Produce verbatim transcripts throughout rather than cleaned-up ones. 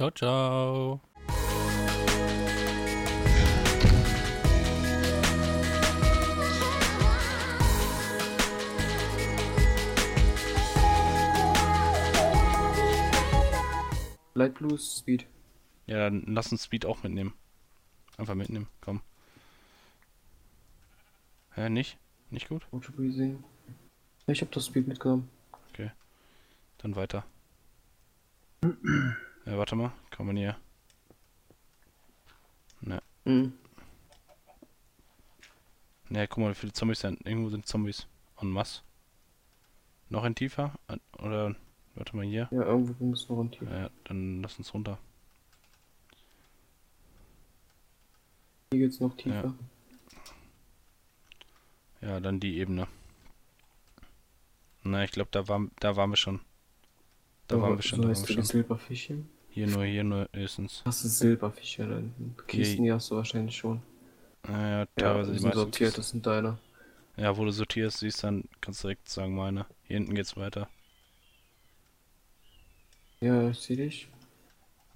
Ciao, ciao. Light Blues, Speed. Ja, dann lass uns Speed auch mitnehmen. Einfach mitnehmen, komm. Hä, nicht? Nicht gut? Ich hab das Speed mitgenommen. Okay. Dann weiter. Ja, warte mal, komm mal näher. Ne. Mhm. Ne, guck mal, wie viele Zombies sind. Irgendwo sind Zombies. En masse. Noch ein tiefer? Oder, warte mal hier. Ja, irgendwo muss noch ein tiefer. Ja, dann lass uns runter. Hier geht's noch tiefer. Ja, ja dann die Ebene. Na, ich glaube, da waren, da waren wir schon. Da oh, waren wir schon. So da heißt das Silberfischchen? Hier nur, hier nur höchstens. Hast du Silberfische da hinten? Kisten, die hast du wahrscheinlich schon. Naja, teilweise ja, die meisten sortiert, Kisten. Das sind deine. Ja, wo du sortierst, siehst, dann kannst du direkt sagen, meine. Hier hinten geht's weiter. Ja, ich seh dich.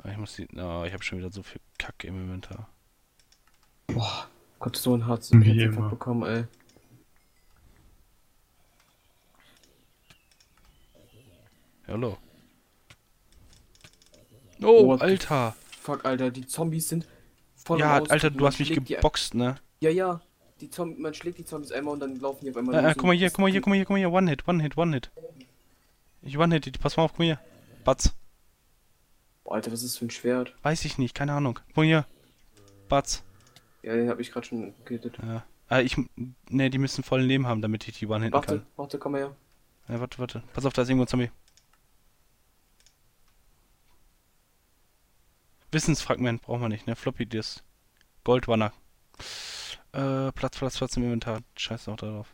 Ich muss die... Oh, ich habe schon wieder so viel Kacke im Inventar. Boah, Gott, so ein Harz einfach bekommen, ey. Hallo. Oh, oh, Alter. Fuck, Alter, die Zombies sind voll. Ja, Alter, Ausdruck. Du man hast mich geboxt, ne? Ja, ja. Die Zombies, man schlägt die Zombies einmal und dann laufen die auf einmal. Ja, ja, guck mal hier, guck mal hier, guck mal hier, guck mal hier. One Hit, One Hit, One Hit. Ich One Hit, pass mal auf, guck mal hier. Batz. Boah, Alter, was ist das für ein Schwert? Weiß ich nicht, keine Ahnung. Guck mal hier. Batz. Ja, den hab ich gerade schon gehittet. Ja. Ah, ich. Ne, die müssen vollen Leben haben, damit ich die One Hitten kann. Warte, warte, komm mal her. Ja, warte, warte. Pass auf, da ist irgendwo ein Zombie. Wissensfragment brauchen wir nicht, ne? Floppy Disk. Goldwanner. Äh, Platz, Platz, Platz im Inventar. Scheiß noch darauf.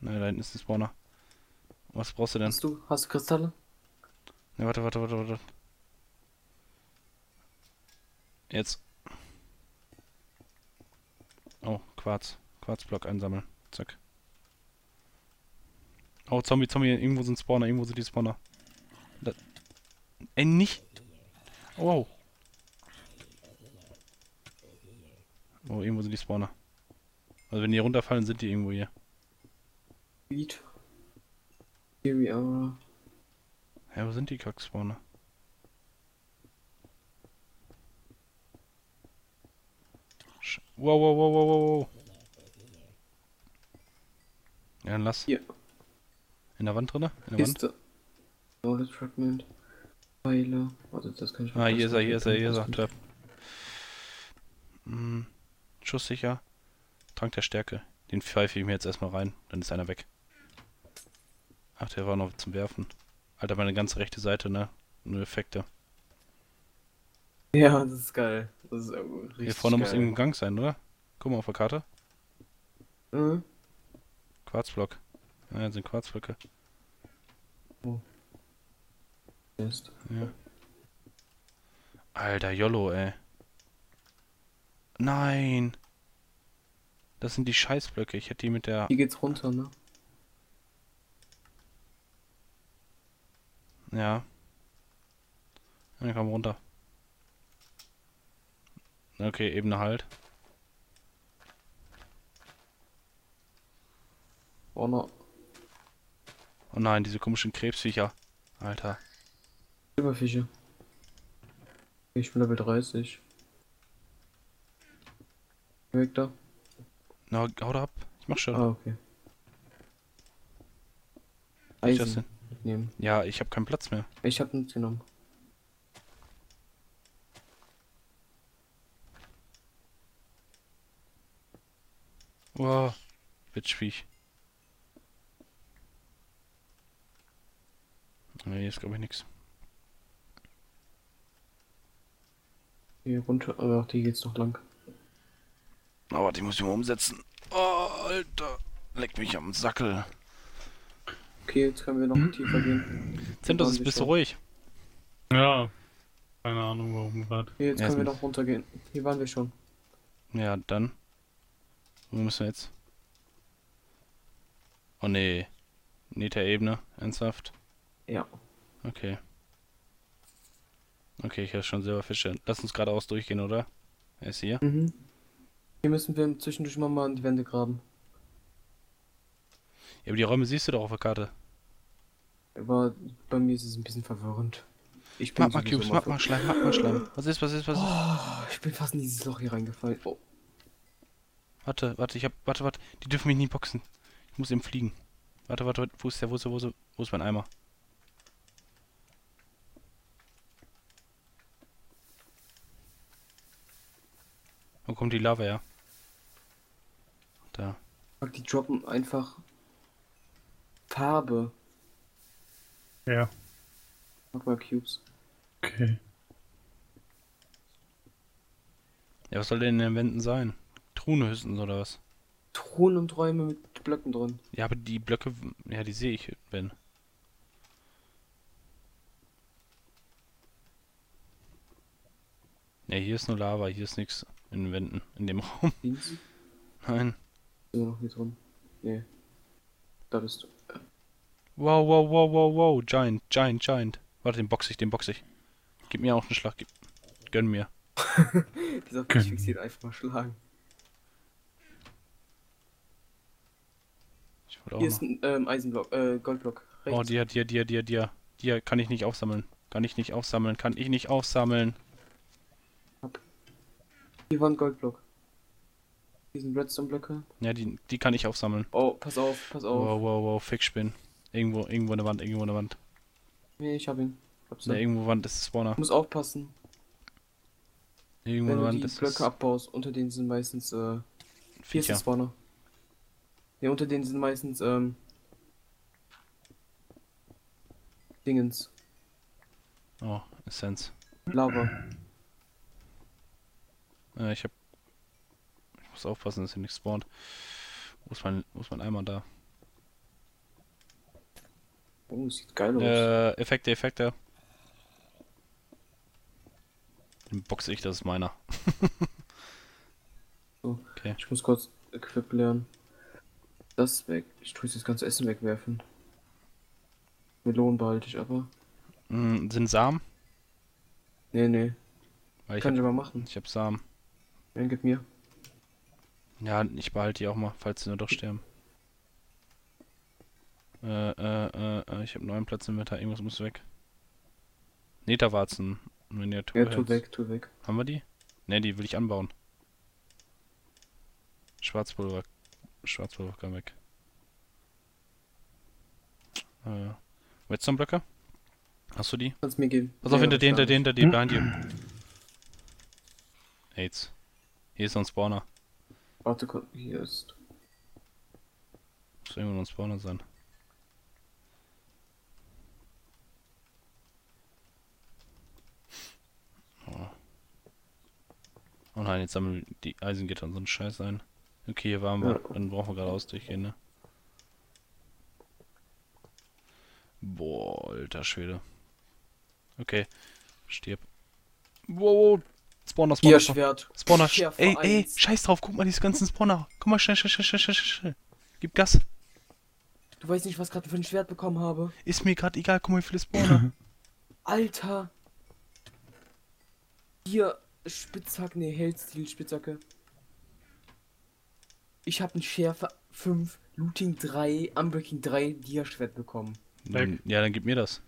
Ne, da hinten ist ein Spawner. Was brauchst du denn? Hast du, hast du Kristalle? Ne, warte, warte, warte, warte. Jetzt. Oh, Quarz. Quarzblock einsammeln. Zack. Oh, Zombie, Zombie. Irgendwo sind Spawner, irgendwo sind die Spawner. Da Ey, nicht. Wow. Oh, irgendwo sind die Spawner. Also wenn die runterfallen, sind die irgendwo hier. Beat. Here we are. Ja, wo sind die Kack-Spawner? Wow, wow, wow, wow, wow. Ja, dann lass. Hier. In der Wand drinne? In der Kiste. Wand? Oh, das Fragment. Pfeile. Warte, das kann ich Ah, hier ist er, hier ist er, hier ist er. Trepp. Hm. Schusssicher. Trank der Stärke. Den pfeife ich mir jetzt erstmal rein. Dann ist einer weg. Ach, der war noch zum Werfen. Alter, meine ganze rechte Seite, ne? Nur Effekte. Ja, das ist geil. Das ist richtig geil. Hier vorne geil. Muss irgendein Gang sein, oder? Guck mal auf der Karte. Mhm. Quarzblock. Ja, das sind Quarzblöcke. Oh. Ist. Ja. Alter, YOLO, ey. Nein! Das sind die Scheißblöcke, ich hätte die mit der... Hier geht's runter, ne? Ja. Dann komm runter. Okay, Ebene halt. Oh, no. Oh nein, diese komischen Krebsviecher. Alter. Silberfische. Ich bin Level dreißig. Weg da. Na, haut ab. Ich mach schon. Ah, okay. Eisen. Ich das hin? Mitnehmen. Ja, ich hab keinen Platz mehr. Ich hab nichts genommen. Wow. Witzviech. Nee, jetzt glaube ich nichts. Hier runter, aber die geht's noch lang. Aber die muss ich mal umsetzen. Oh, Alter. Leck mich am Sackel. Okay, jetzt können wir noch hm. tiefer gehen. Zentos ist ein bisschen ruhig. Ja. Keine Ahnung warum gerade. Okay, jetzt ja, können wir noch runter gehen. Hier waren wir schon. Ja, dann. Wo müssen wir jetzt? Oh nee. Niederebene, ernsthaft? Ja. Okay. Okay, ich habe schon Silberfische. Lass uns geradeaus durchgehen, oder? Er ist hier. Mhm. Hier müssen wir zwischendurch mal, mal in die Wände graben. Ja, aber die Räume siehst du doch auf der Karte. Aber bei mir ist es ein bisschen verwirrend. Ich mach mal Cubes, mach mal Schleim, mach mal Schleim. Was ist, was ist, was ist? Oh, ich bin fast in dieses Loch hier reingefallen. Oh. Warte, warte, ich hab, warte, warte. Die dürfen mich nie boxen. Ich muss eben fliegen. Warte, warte, warte. Wo ist der, wo ist der, wo ist der? Wo ist mein Eimer? Wo kommt die Lava her? Da. Die droppen einfach Farbe. Ja. Magma Cubes. Okay. Ja, was soll denn in den Wänden sein? Truhen höchstens oder was? Truhen und Räume mit Blöcken drin. Ja, aber die Blöcke, ja, die sehe ich, wenn. Ja, hier ist nur Lava, hier ist nichts in den Wänden, in dem Raum. Dienst? Nein. So, noch hier drin. Nee. Da bist du. Wow, wow, wow, wow, wow. Giant, Giant, Giant. Warte, den boxe ich, den boxe ich. Gib mir auch einen Schlag. Gib... Gönn mir. Dieser Fisch fixiert einfach mal schlagen. Ich wollte auch Hier noch. ist ein ähm, Eisenblock, äh, Goldblock. Rechts. Oh, dir, dir, dir, dir, dir. Dir kann ich nicht aufsammeln. Kann ich nicht aufsammeln. Kann ich nicht aufsammeln. Hier war ein Goldblock. Hier sind Redstone-Blöcke. Ja, die, die kann ich aufsammeln. Oh, pass auf, pass auf. Wow, wow, wow, Fickspinn. Irgendwo, irgendwo eine Wand, irgendwo eine Wand. Nee, ich hab ihn. Hab's ne, irgendwo Wand ist Spawner. Ich muss aufpassen. Irgendwo eine Wand ist Spawner. Wenn du die Blöcke abbaust, unter denen sind meistens, äh... Hier ist ein Spawner. Ne, unter denen sind meistens, ähm... Dingens. Oh, Essenz. Lava. Ja, ich hab... Ich muss aufpassen, dass hier nichts spawnt. Wo ist mein, wo ist mein Eimer da? Oh, sieht geil aus. Äh, Effekte, Effekte. Den boxe ich, das ist meiner. So, okay. Ich muss kurz Equip lernen. Das weg. Ich tue jetzt das ganze Essen wegwerfen. Melonen behalte ich aber. Mm, sind Samen? Nee, nee. Weil ich Kann ich aber machen. Ich hab Samen. Dann gib mir. Ja, ich behalte die auch mal, falls sie nur doch sterben. Äh, äh, äh, ich habe neuen Platz im Wetter, irgendwas muss weg. Netherwarzen, Miniatur. Ja, tu weg, tu weg. Haben wir die? Ne, die will ich anbauen. Schwarzpulver, Schwarzpulver kann weg. Äh, Redstone-Blöcke? Hast du die? Kannst mir geben. Pass auf, ja, hinter dir, hinter dir, hinter dir, behind you. AIDS. Hier ist noch ein Spawner. Warte, hier ist... Muss irgendwo noch ein Spawner sein. Oh nein, jetzt sammeln wir die Eisengitter und so einen Scheiß ein. Okay, hier waren wir. Ja. Dann brauchen wir geradeaus durchgehen, ne? Boah, alter Schwede. Okay, stirb. Wow, Spawner, Spawner. Ihr Schwert. Spawner, Schwert. Ey, ey, scheiß drauf, guck mal diese ganzen Spawner. Guck mal, schnell, schnell, schnell, schnell, schnell. Gib Gas. Du weißt nicht, was ich gerade für ein Schwert bekommen habe. Ist mir gerade egal, guck mal, wie viele Spawner. Alter. Hier. Spitzhacke, ne, Hellstil, Spitzhacke. Ich habe ein Schärfe fünf, Looting drei, Unbreaking drei, Dia-Schwert bekommen. Dann, ja, dann gib mir das.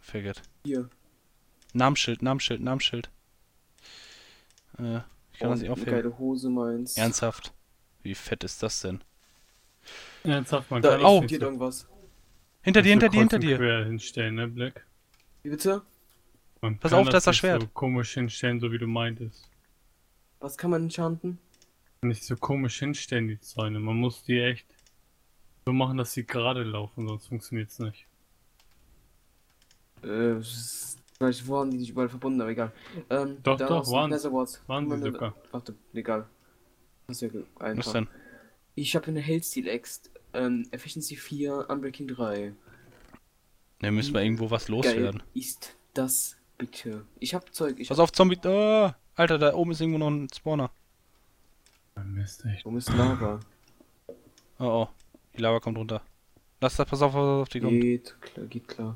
Vergiss. Hier. Namensschild, Namensschild, Namensschild. Äh, ich kann oh, das nicht aufheben. Geile Hose meins. Ernsthaft? Wie fett ist das denn? Ernsthaft, man da kann auch. Oh, dir irgendwas. Hinter dir, hinter dir, hinter dir. Quer hinstellen, ne, Black? Wie bitte? Man Pass kann auf, das ist das Schwert. So komisch hinstellen, so wie du meintest. Was kann man enchanten? Nicht so komisch hinstellen, die Zäune. Man muss die echt so machen, dass sie gerade laufen, sonst funktioniert's nicht. Äh, vielleicht waren die nicht überall verbunden, aber egal. Ähm, doch, doch, waren, waren sie sogar. Warte, egal. Das ist ja einfach. Was denn? Ich habe eine Health Steel Axt, ähm, Efficiency vier, Unbreaking drei. Da müssen wir irgendwo was loswerden. Ist das... Bitte. Ich hab Zeug. Ich Pass hab auf, Zombie. Oh, Alter, da oben ist irgendwo noch ein Spawner. Mist, echt. Oben ist Lava. Oh, oh. Die Lava kommt runter. Lass das, pass auf, pass auf, die kommt. Geht klar, geht klar.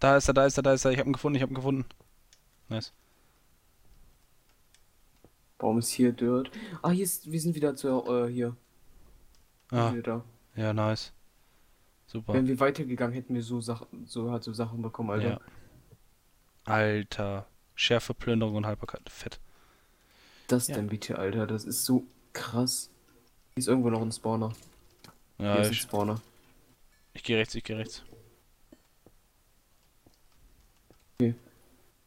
Da ist er, da ist er, da ist er. Ich hab ihn gefunden, ich hab ihn gefunden. Nice. Warum ist hier Dirt? Ah, hier ist, wir sind wieder zu, äh, hier. Ah, wieder. Ja, nice. Super. Wenn wir weitergegangen, hätten wir so Sachen, so halt so Sachen bekommen, Alter. Ja. Alter. Schärfe, Plünderung und Haltbarkeit. Fett. Das ja. denn bitte, Alter. Das ist so krass. Hier ist irgendwo noch ein Spawner. Ja, hier ist ein Spawner. Ich geh rechts, ich geh rechts. Okay.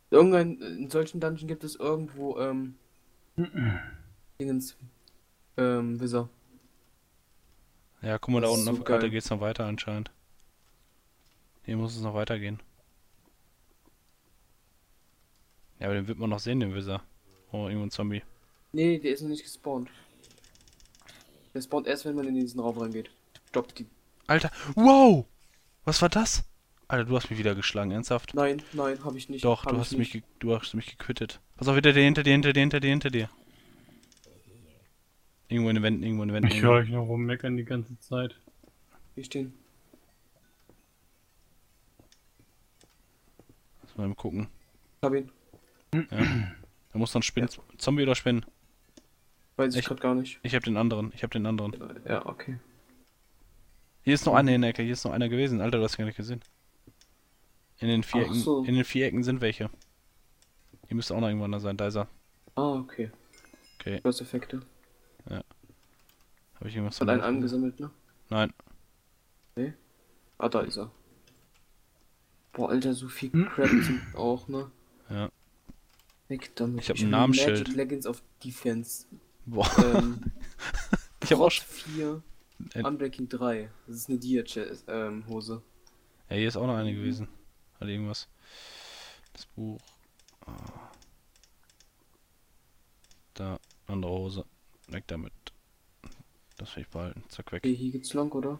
Irgendein, in solchen Dungeon gibt es irgendwo, ähm... Dingens, ähm, Wizard. Ja, guck mal, das da unten so auf der Karte geht's noch weiter anscheinend. Hier muss es noch weitergehen. Ja, aber den wird man noch sehen, den Wizard. Oh, irgendwo ein Zombie. Nee, der ist noch nicht gespawnt. Der spawnt erst, wenn man in diesen Raum reingeht. Stoppt die. Alter, wow! Was war das? Alter, du hast mich wieder geschlagen, ernsthaft? Nein, nein, hab ich nicht. Doch, du hast, mich du hast mich gequittet. Pass auf, wieder der hinter dir, hinter dir, hinter dir, hinter dir. Irgendwo in den Wänden, irgendwo in den Wänden. Ich höre euch noch rummeckern die ganze Zeit. Hier stehen. Lass mal gucken. Ich hab ihn. Ja. Da muss dann Spinnen. Ja. Zombie oder Spinnen? Weiß ich, ich gerade gar nicht. Ich hab den anderen, ich hab den anderen. Ja, okay. Hier ist noch einer in der Ecke, hier ist noch einer gewesen. Alter, du hast gar nicht gesehen. In den vier Ecken, so. in den vier Ecken sind welche. Hier müsste auch noch irgendwann da sein, da ist er. Ah, okay. Okay. Du hast Effekte. Ja. Hab ich irgendwas Hat einen angesammelt, ne? Nein. Nee? Ah, da ist er. Boah, Alter, so viel Crap sind auch, ne? Ja. Weg damit. Ich hab ein Namensschild. Magic Legends of Defense. Boah. Ähm, ich hab auch vier. Unbreaking drei. Das ist eine Dia-Hose. Ja, hier ist auch noch eine gewesen. Hat irgendwas. Das Buch. Da, andere Hose. Weg damit. Das will ich behalten. Zack, weg. Hier geht's lang, oder?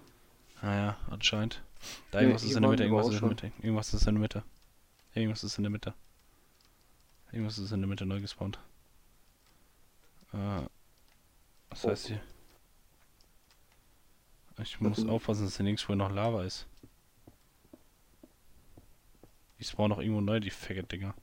Naja, ah, anscheinend. Da ja, irgendwas ist in der Mitte, irgendwas ist in der Mitte. Irgendwas ist in der Mitte. Irgendwas ist in der Mitte. Irgendwas ist in der Mitte neu gespawnt. Äh, was oh. heißt hier? Ich muss aufpassen, dass hier links wohl noch Lava ist. Ich spawn noch irgendwo neu, die Faggot-Dinger.